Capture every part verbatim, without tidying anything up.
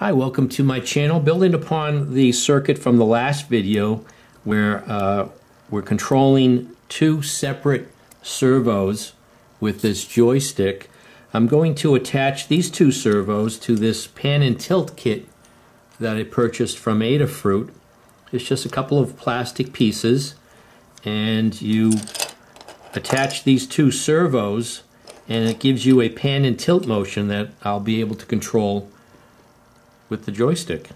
Hi, welcome to my channel. Building upon the circuit from the last video where uh, we're controlling two separate servos with this joystick, I'm going to attach these two servos to this pan and tilt kit that I purchased from Adafruit. It's just a couple of plastic pieces, and you attach these two servos and it gives you a pan and tilt motion that I'll be able to control with the joystick.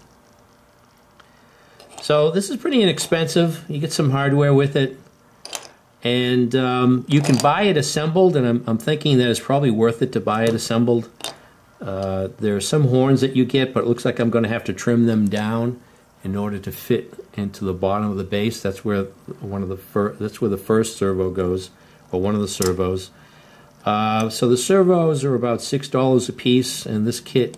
So this is pretty inexpensive. You get some hardware with it, and um, you can buy it assembled, and I'm, I'm thinking that it's probably worth it to buy it assembled. Uh, there are some horns that you get, but it looks like I'm going to have to trim them down in order to fit into the bottom of the base. That's where one of the fir that's where the first servo goes, or one of the servos. Uh, so the servos are about six dollars a piece, and this kit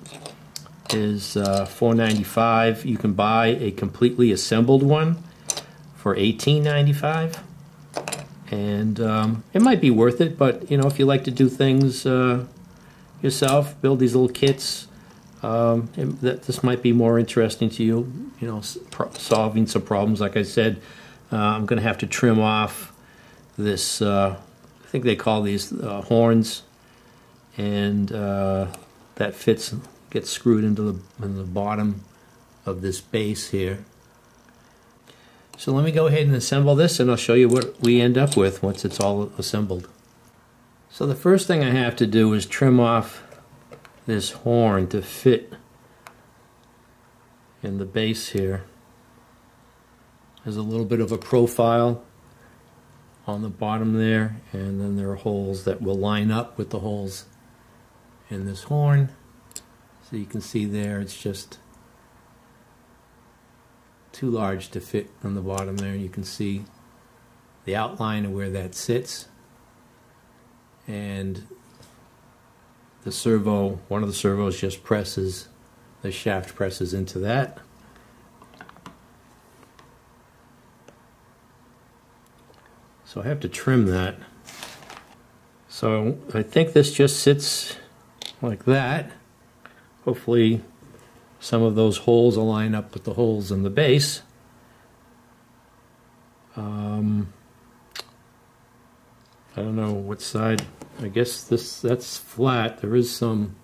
is uh, four ninety-five. You can buy a completely assembled one for eighteen ninety-five, and um, it might be worth it. But you know, if you like to do things uh, yourself, build these little kits, um, it, that this might be more interesting to you. You know, pro solving some problems. Like I said, uh, I'm going to have to trim off this. Uh, I think they call these uh, horns, and uh, that fits. Gets screwed into the, in the bottom of this base here. So let me go ahead and assemble this, and I'll show you what we end up with once it's all assembled. So the first thing I have to do is trim off this horn to fit in the base here. There's a little bit of a profile on the bottom there, and then there are holes that will line up with the holes in this horn. So you can see there, it's just too large to fit on the bottom there. You can see the outline of where that sits. And the servo, one of the servos just presses, the shaft presses into that. So I have to trim that. So I think this just sits like that. Hopefully some of those holes align up with the holes in the base. Um, I don't know what side. I guess this that's flat. There is some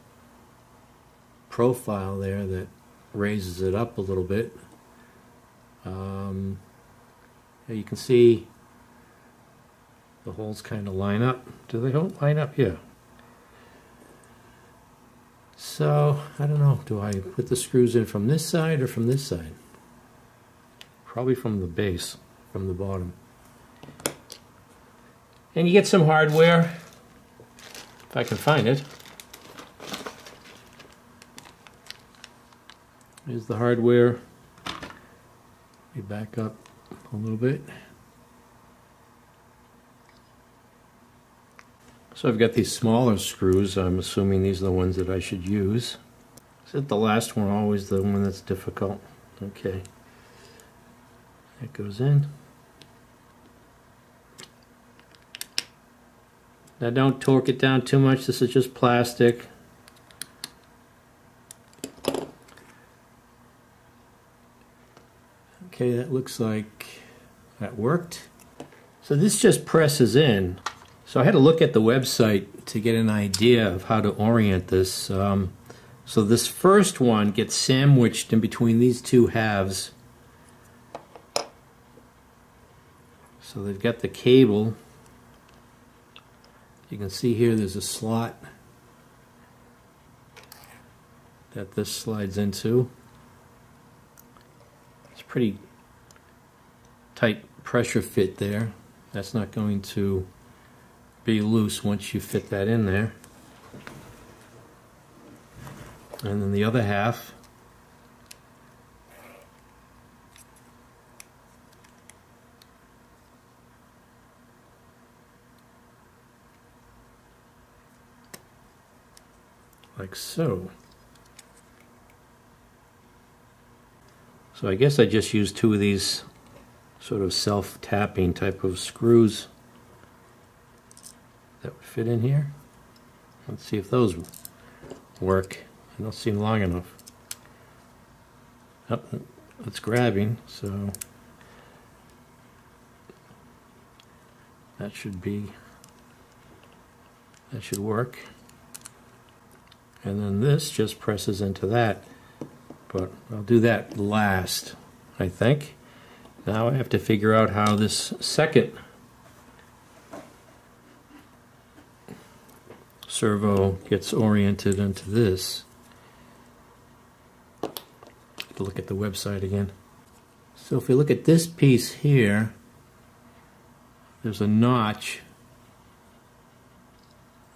profile there that raises it up a little bit. Um, you can see the holes kind of line up. Do they don't line up? Yeah. So, I don't know, do I put the screws in from this side or from this side? Probably from the base, from the bottom. And you get some hardware, if I can find it. Here's the hardware. Let me back up a little bit. So I've got these smaller screws. I'm assuming these are the ones that I should use. Is the last one always the one that's difficult? Okay. That goes in. Now don't torque it down too much. This is just plastic. Okay, that looks like that worked. So this just presses in. So I had to look at the website to get an idea of how to orient this. Um, so this first one gets sandwiched in between these two halves. So they've got the cable. You can see here there's a slot that this slides into. It's a pretty tight pressure fit there. That's not going to be loose once you fit that in there. And then the other half like so. So I guess I just used two of these sort of self-tapping type of screws that would fit in here. Let's see if those work. They don't seem long enough. Oh, it's grabbing, so that should be, that should work. And then this just presses into that, but I'll do that last, I think. Now I have to figure out how this second servo gets oriented into this. Have to look at the website again. So if you look at this piece here, there's a notch.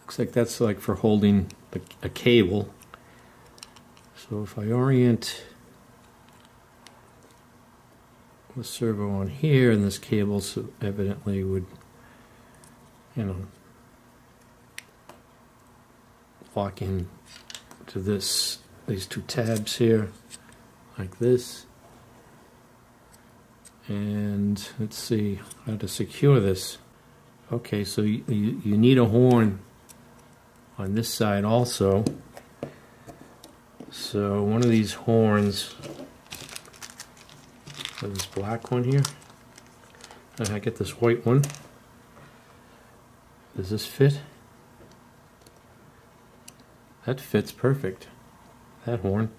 Looks like that's like for holding the, a cable. So if I orient the servo on here, and this cable so evidently would, you know, lock in to this, these two tabs here, like this. And let's see how to secure this. Okay, so you, you, you need a horn on this side also. So one of these horns, this black one here, and I get this white one. Does this fit? That fits perfect, that horn.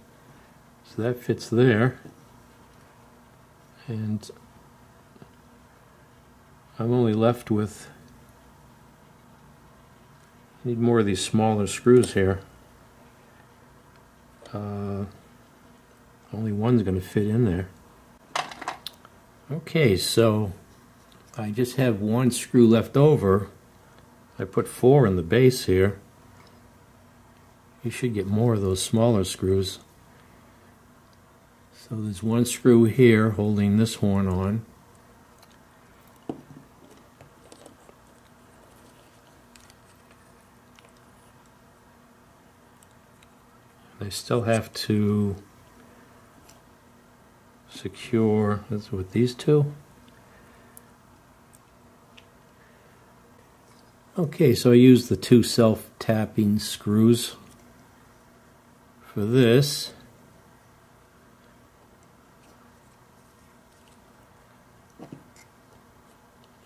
So that fits there. And I'm only left with, I need more of these smaller screws here. Uh, only one's going to fit in there. Okay, so I just have one screw left over. I put four in the base here. You should get more of those smaller screws. So there's one screw here holding this horn on. I still have to secure that's with these two. Okay, so I use the two self-tapping screws for this.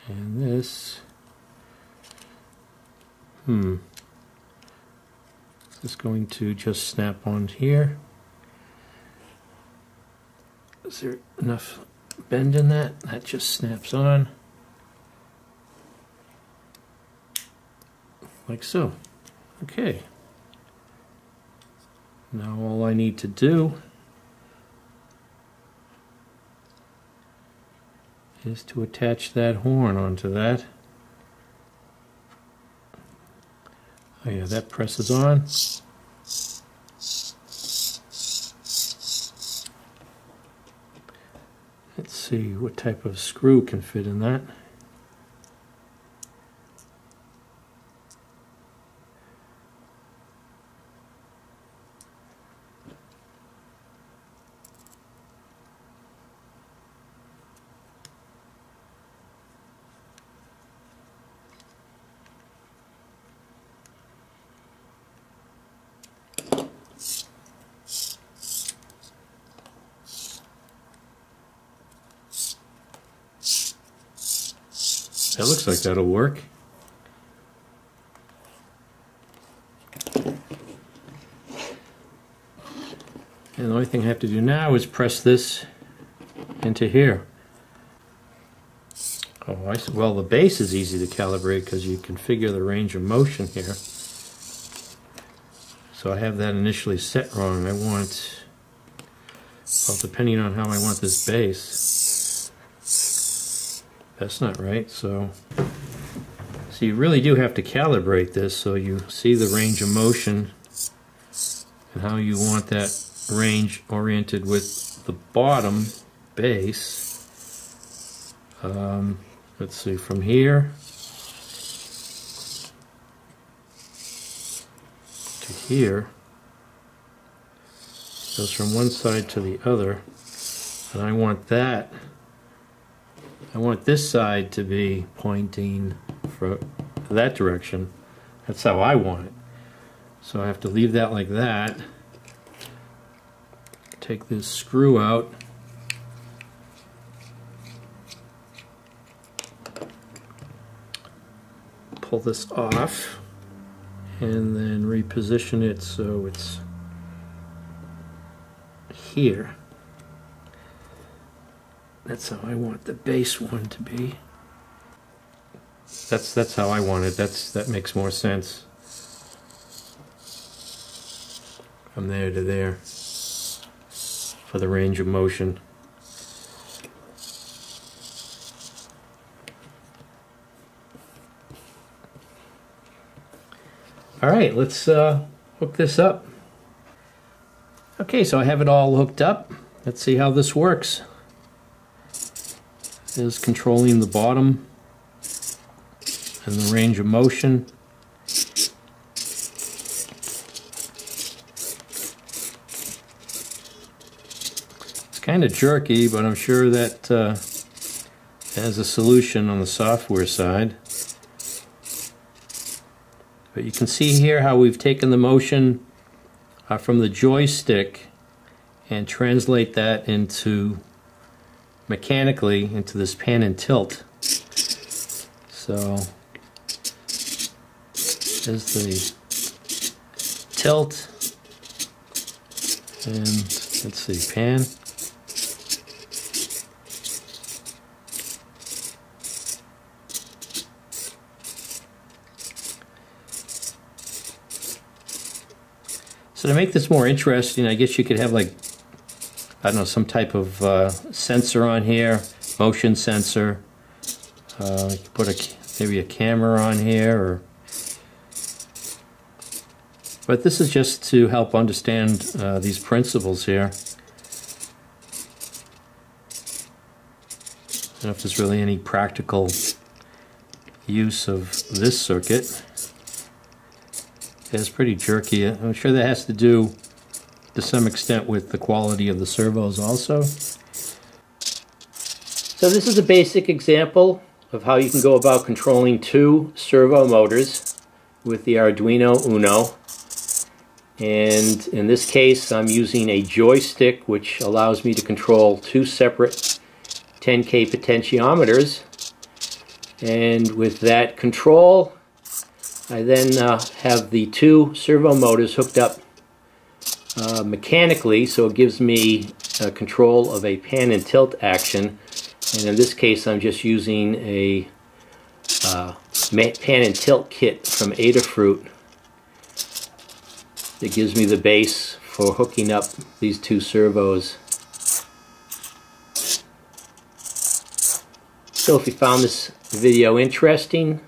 And this. Hmm. It's going to just snap on here. Is there enough bend in that? That just snaps on. Like so. Okay. Now all I need to do is to attach that horn onto that. Oh yeah, that presses on. Let's see what type of screw can fit in that. That looks like that'll work. And the only thing I have to do now is press this into here. Oh, I see. Well, the base is easy to calibrate because you configure the range of motion here. So I have that initially set wrong. I want, well, depending on how I want this base. That's not right, so so you really do have to calibrate this so you see the range of motion and how you want that range oriented with the bottom base. Um, let's see, from here to here, goes from one side to the other, and I want that. I want this side to be pointing for that direction. That's how I want it. So I have to leave that like that. take this screw out. Pull this off and then reposition it so it's here. That's how I want the base one to be. That's that's how I want it. That's that makes more sense. From there to there for the range of motion. All right, let's uh, hook this up. Okay, so I have it all hooked up. Let's see how this works. Is controlling the bottom and the range of motion. It's kind of jerky, but I'm sure that uh, has a solution on the software side. But you can see here how we've taken the motion uh, from the joystick and translate that into mechanically into this pan and tilt. So there's the tilt, and let's see, pan. So to make this more interesting, I guess you could have, like, I don't know, some type of uh, sensor on here, motion sensor. Uh, you could put a, maybe a camera on here, or. But this is just to help understand uh, these principles here. I don't know if there's really any practical use of this circuit. It's pretty jerky. I'm sure that has to do to some extent with the quality of the servos also. So this is a basic example of how you can go about controlling two servo motors with the Arduino Uno. And in this case, I'm using a joystick, which allows me to control two separate ten K potentiometers. And with that control, I then uh, have the two servo motors hooked up Uh, mechanically, so it gives me uh, control of a pan and tilt action, and in this case I'm just using a uh, pan and tilt kit from Adafruit that gives me the base for hooking up these two servos. So if you found this video interesting,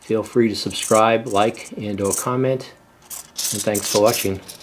feel free to subscribe, like, and or comment, and thanks for watching.